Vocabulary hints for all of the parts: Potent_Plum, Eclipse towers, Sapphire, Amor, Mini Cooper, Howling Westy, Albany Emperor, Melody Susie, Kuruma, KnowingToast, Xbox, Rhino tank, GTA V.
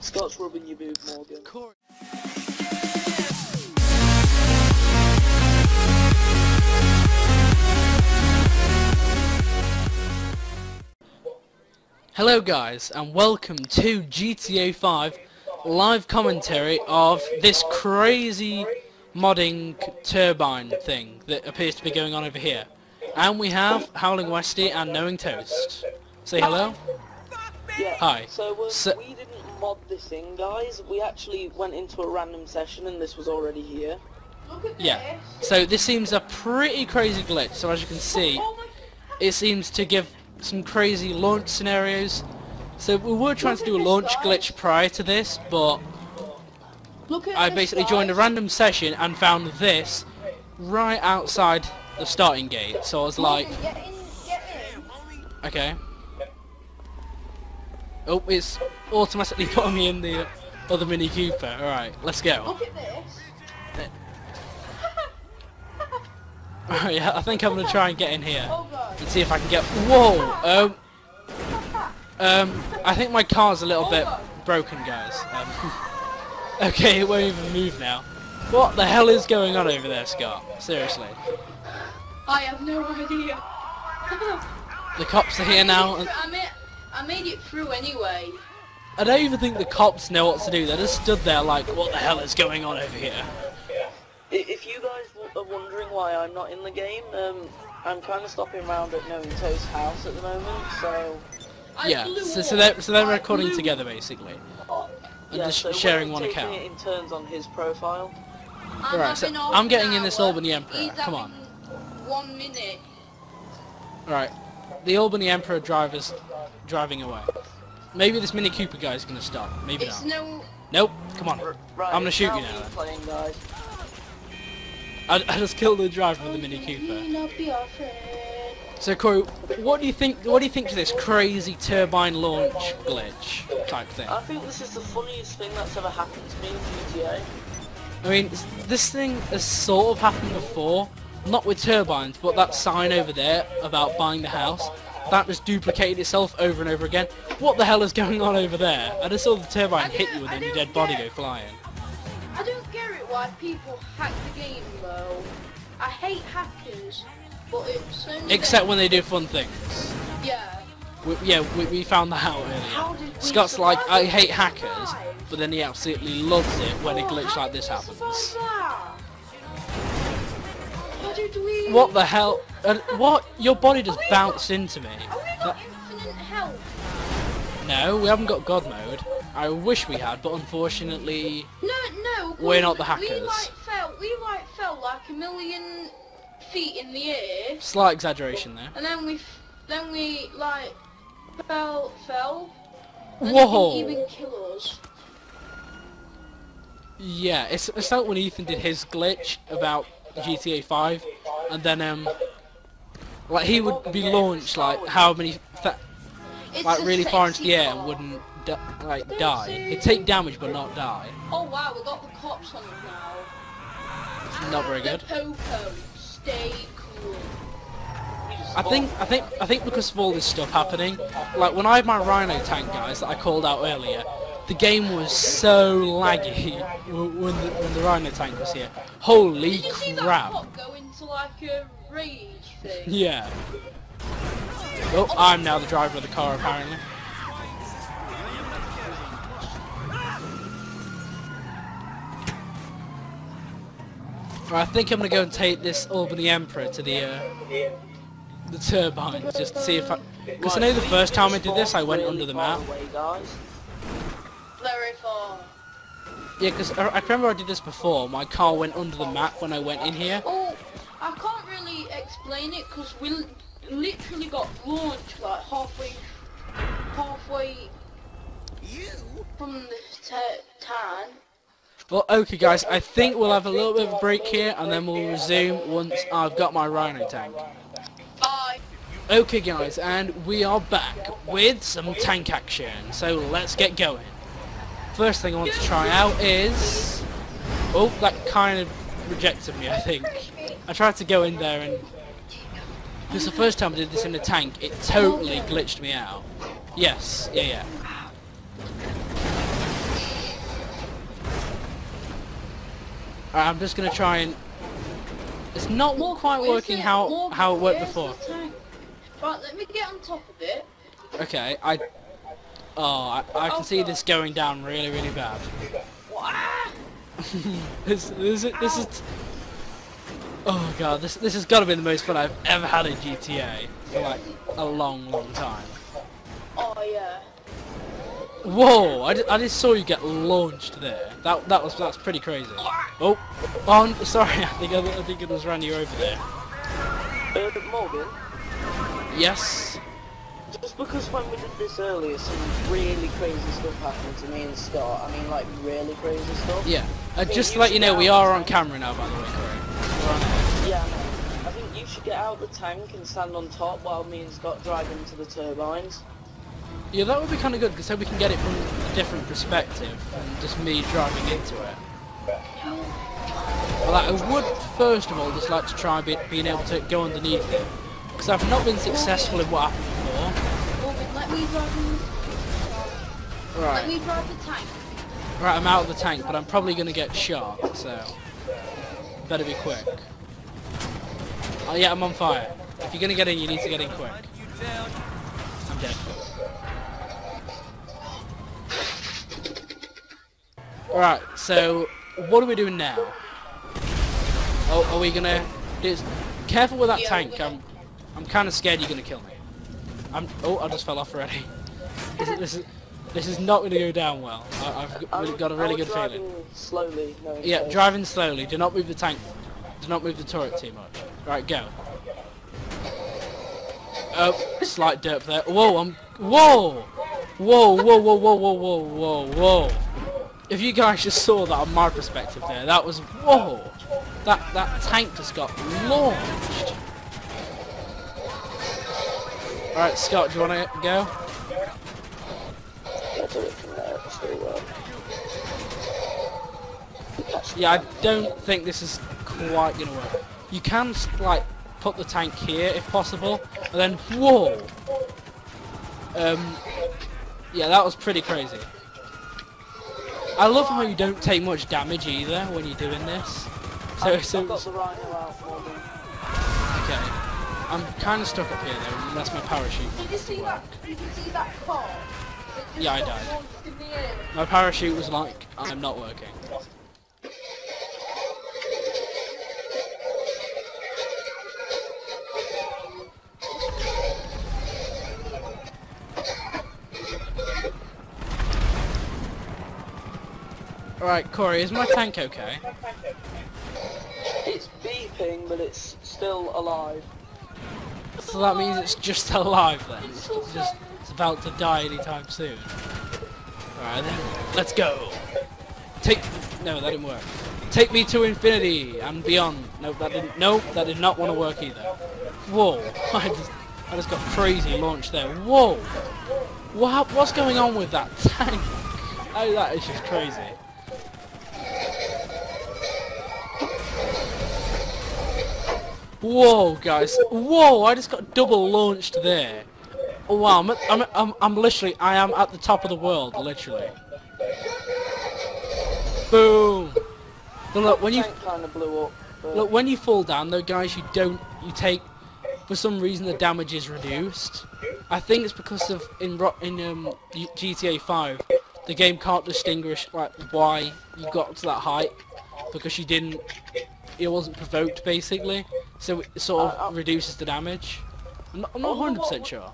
Scott's rubbing your boob, Morgan. Hello guys, and welcome to GTA 5 live commentary of this crazy modding turbine thing that appears to be going on over here. And we have Howling Westy and KnowingToast. Say hello. Yeah. Hi. So we didn't mod this thing, guys. We actually went into a random session and this was already here. Look at this. So this seems a pretty crazy glitch. So as you can see, it seems to give some crazy launch scenarios. So we were trying to do a launch glitch prior to this, but I basically joined a random session and found this right outside the starting gate, so I was like, okay. Oh, it's automatically putting me in the other Mini Cooper. Alright, let's go. Look at this. Alright, yeah, I think I'm going to try and get in here and see if I can get... Whoa! I think my car's a little bit broken, guys. Okay, it won't even move now. What the hell is going on over there, Scott? Seriously. I have no idea. The cops are here now. I made it through anyway. I don't even think the cops know what to do. They just stood there like, what the hell is going on over here? If you guys are wondering why I'm not in the game, I'm kind of stopping around at KnowingToast's house at the moment, so... Yeah, so they're recording together, basically. And just sharing one account. It in turns on his profile. Alright, so I'm getting in this Albany Emperor. Come on. 1 minute. Alright, the Albany Emperor driver's driving away. Maybe this Mini Cooper guy's gonna stop. Maybe not. Nope, come on. Right, I'm gonna shoot you now. I just killed the driver of the Mini Cooper. So Corey, what do you think to this crazy turbine launch glitch type thing? I think this is the funniest thing that's ever happened to me in GTA. I mean, this thing has sort of happened before. Not with turbines, but that sign over there about buying the house, that just duplicated itself over and over again. What the hell is going on over there? I just saw the turbine hit you and then your dead body go flying. I don't get it why people hack the game though. I hate hackers, but it's so except when they do fun things. Yeah. We found that out earlier. Scott's like, I hate hackers, but then he absolutely loves it when a glitch like this happens. What the hell? What? Your body just bounced into me. Have we got infinite health? No, we haven't got God mode. I wish we had, but unfortunately, we're not the hackers. We like fell like a million feet in the air. Slight exaggeration there. And then we like fell. And whoa! It didn't even kill us. Yeah, it's like when Ethan did his glitch about GTA 5, and then like he would be launched like how many like really far into the air and wouldn't like die. He'd take damage but not die. Oh wow, we got the cops on him now. It's not very good. Stay cool. I think because of all this stuff happening, like when I had my Rhino tank, guys, that I called out earlier, the game was so laggy when the Rhino tank was here. Holy crap! Did you see that cop go into like a rage thing? Yeah. Oh, I'm now the driver of the car apparently. Right, I think I'm gonna go and take this Albany Emperor to the turbines just to see if I, because I know the first time I did this I went under the map. Very far. Yeah, because I remember I did this before. My car went under the map when I went in here. Oh, I can't really explain it because we literally got launched like halfway from the town. Well, okay, guys. I think we'll have a little bit of a break here, and then we'll resume once I've got my Rhino tank. Bye. Okay, guys, and we are back with some tank action. So let's get going. First thing I want to try out is... Oh, that kind of rejected me, I think. I tried to go in there and Because the first time I did this in a tank, it totally glitched me out. Yes, yeah. Alright, I'm just going to try and... It's not quite working how it worked before. Right, let me get on top of it. Okay, I can see this going down really bad. This is... Oh god, this has got to be the most fun I've ever had in GTA for like a long time. Oh yeah. Whoa! I just saw you get launched there. That's pretty crazy. Oh, oh sorry. I think I just ran you over there. Morgan. Yes. Just because when we did this earlier, some really crazy stuff happened to me and Scott. I mean, like really crazy stuff. Yeah. Just to let you know, we are on camera now, by the way, Corey. Yeah, I think you should get out of the tank and stand on top while me and Scott drive into the turbines. Yeah, that would be kind of good, because so we can get it from a different perspective than just me driving into it. Well, I would, first of all, just like to try being able to go underneath it, because I've not been successful in what happened before. Right. Let me drive the tank. Right, I'm out of the tank, but I'm probably going to get shot, so... Better be quick. Oh yeah, I'm on fire. If you're gonna get in, you need to get in quick. I'm dead. Alright, so what are we doing now? Oh, are we gonna... Careful with that tank, I'm kinda scared you're gonna kill me. Oh, I just fell off already. This is not going to go down well. I've got a really good feeling. Slowly, yeah, driving slowly. Do not move the tank. Do not move the turret too much. Right, go. Oh, slight derp there. Whoa, whoa. If you guys just saw that on my perspective there, that was... Whoa! That tank just got launched. Alright, Scott, do you want to go? Yeah, I don't think this is quite going to work. You can, like, put the tank here if possible, and then, whoa! Yeah, that was pretty crazy. I love how you don't take much damage either when you're doing this. I've got the Rhino out for me. Okay. I'm kind of stuck up here, though, unless my parachute... Did you see that car? Yeah, I died. My parachute was like, I'm not working. Alright, Corey, is my tank okay? It's beeping, but it's still alive. So that means it's just alive then? It's about to die anytime soon. Alright then, let's go! No, that didn't work. Take me to infinity and beyond. Nope, that did not want to work either. Whoa, I just got crazy launched there. Whoa! What's going on with that tank? Oh, that is just crazy. Whoa, guys! Whoa! I just got double launched there. Oh, wow! I am at the top of the world, literally. Boom! But look, when you fall down, though, guys, for some reason the damage is reduced. I think it's because of in GTA 5, the game can't distinguish like why you got to that height because it wasn't provoked basically. So it sort of reduces the damage. I'm not 100% sure.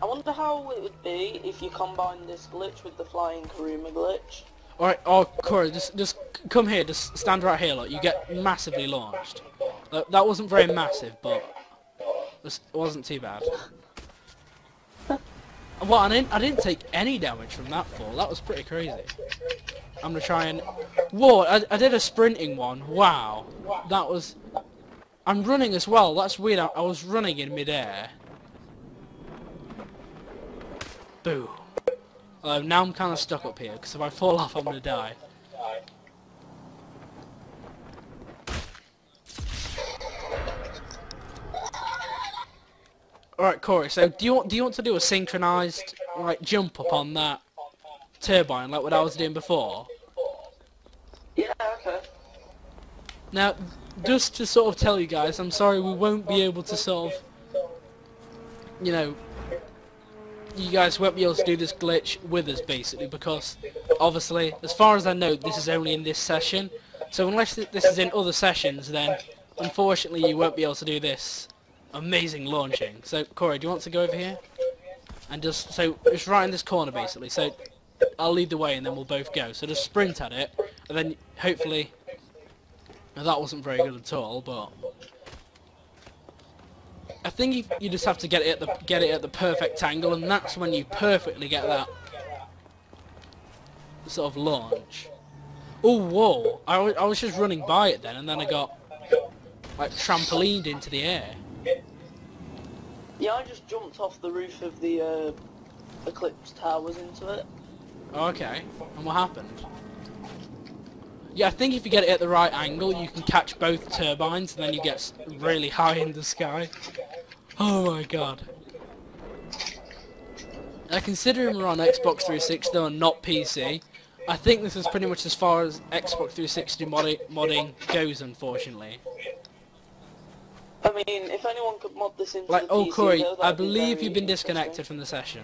I wonder how it would be if you combine this glitch with the flying Kuruma glitch. Alright, Corey, just come here, just stand right here, look, you get massively launched. That wasn't very massive, but it wasn't too bad. Well, I didn't take any damage from that fall, that was pretty crazy. I'm gonna try and... Whoa, I did a sprinting one, wow. That was... I'm running as well, that's weird, I was running in mid-air. Boom. Now I'm kind of stuck up here, because if I fall off I'm going to die. Alright, Corey, so do you want to do a synchronised, like, jump up on that turbine, like what I was doing before? Yeah, okay. Now, just to sort of tell you guys, I'm sorry we won't be able to sort of, you know, you guys won't be able to do this glitch with us, basically, because, obviously, as far as I know, this is only in this session. So unless this is in other sessions, then, unfortunately, you won't be able to do this amazing launching. So, Corey, do you want to go over here? And just, so, it's right in this corner, basically. So, I'll lead the way, and then we'll both go. So just sprint at it, and then, hopefully... Now, that wasn't very good at all, but... I think you just have to get it at the perfect angle, and that's when you perfectly get that sort of launch. Oh, whoa! I was just running by it then, and then I got like trampolined into the air. Yeah, I just jumped off the roof of the Eclipse towers into it. Okay, and what happened? Yeah, I think if you get it at the right angle, you can catch both turbines, and then you get really high in the sky. Oh my god. Now, considering we're on Xbox 360 and not PC, I think this is pretty much as far as Xbox 360 modding goes, unfortunately. I mean, if anyone could mod this into the PC, oh, Corey, though, I believe you've been disconnected from the session.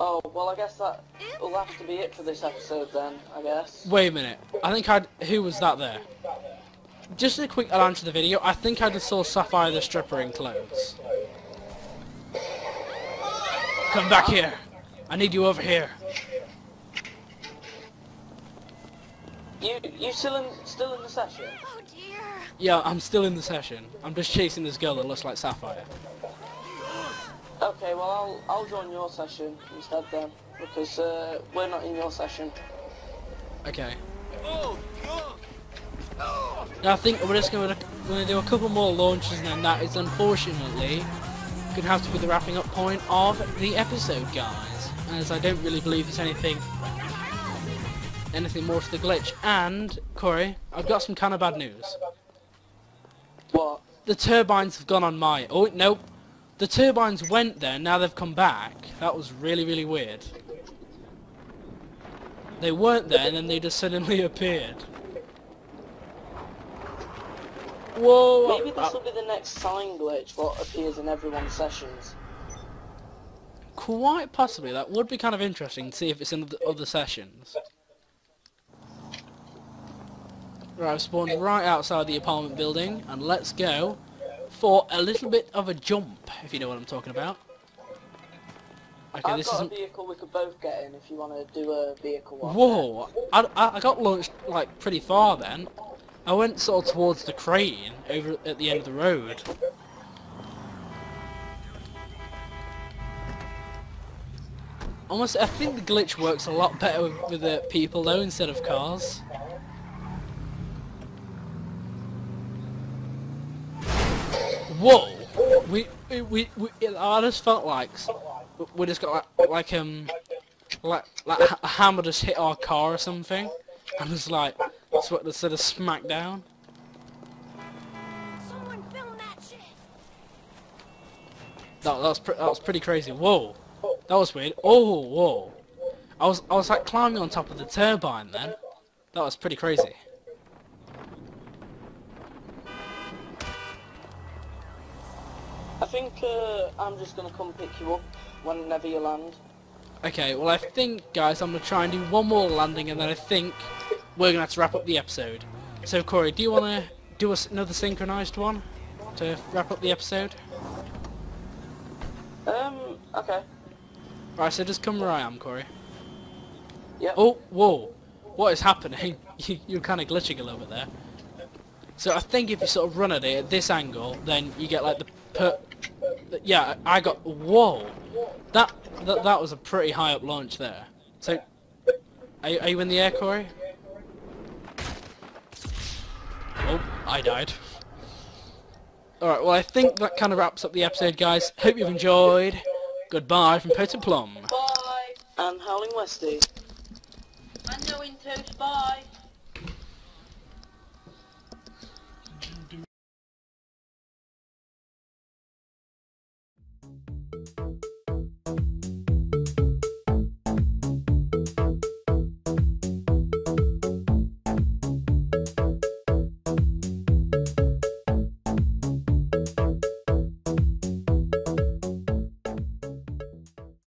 Oh, well, I guess that will have to be it for this episode then, I guess. Wait a minute. I think Who was that there? Just a quick answer to the video. I think I just saw Sapphire the stripper in clothes. Come back here. I need you over here. You still in the session? Oh, dear. Yeah, I'm still in the session. I'm just chasing this girl that looks like Sapphire. Okay, well I'll join your session instead then, because we're not in your session. Okay. Now I think we're just going to do a couple more launches, and then that is unfortunately going to have to be the wrapping up point of the episode, guys, as I don't really believe there's anything more to the glitch. And Corey, I've got some kind of bad news. What? The turbines have gone on my... Oh nope. The turbines went there, now they've come back. That was really, really weird. They weren't there, and then they just suddenly appeared. Whoa! Maybe this will be the next sign glitch, what appears in everyone's sessions. Quite possibly. That would be kind of interesting to see if it's in the other sessions. Right, I've spawned right outside the apartment building, and let's go for a little bit of a jump, if you know what I'm talking about. Okay, I've got a vehicle we could both get in if you want to do a vehicle one. Whoa! I got launched, like, pretty far then. I went sort of towards the crane over at the end of the road. Almost, I think the glitch works a lot better with the people though, instead of cars. Whoa! I just felt like we just got like a hammer just hit our car or something, and just like sort of smack down. Someone film that shit. That was pretty crazy. Whoa! That was weird. Oh whoa! I was like climbing on top of the turbine then. That was pretty crazy. I think I'm just going to come pick you up whenever you land. Okay, well I think, guys, I'm going to try and do one more landing, and then I think we're going to have to wrap up the episode. So Corey, do you want to do another synchronised one to wrap up the episode? Okay. Right, so just come where I am, Corey. Yeah. Oh, whoa. What is happening? You're kind of glitching a little bit there. So I think if you sort of run at it at this angle, then you get like the... yeah, I got... Whoa! That was a pretty high up launch there. So, are you in the air, Corey? Oh, I died. Alright, well I think that kind of wraps up the episode, guys. Hope you've enjoyed. Goodbye from Potent_Plum. Bye! And Howling Westy. And KnowingToast, bye!